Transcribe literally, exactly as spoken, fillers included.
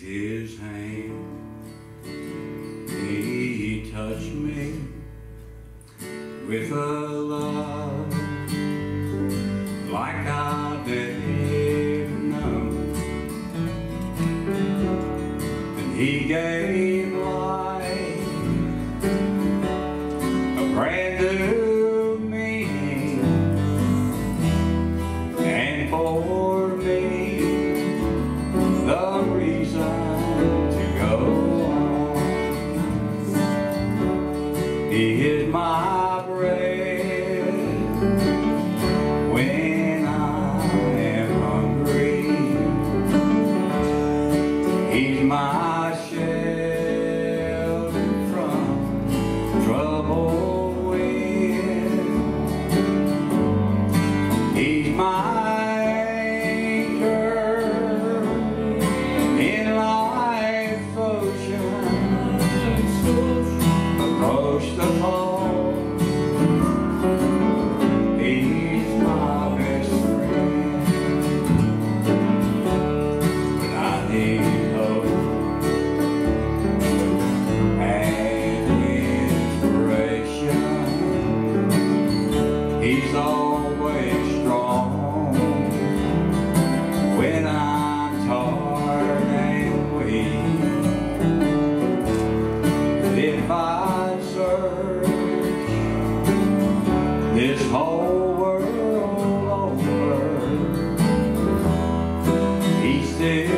with his hand. He touched me with a love like I've never known, and he gave life a brand new meaning, and for me the reason to go on. He is my my shelter from troubled wind. He's my anchor in life's ocean. Approach the fall. He's my best friend when I need. He's always strong when I'm tired and weak. If I search this whole world over, he's still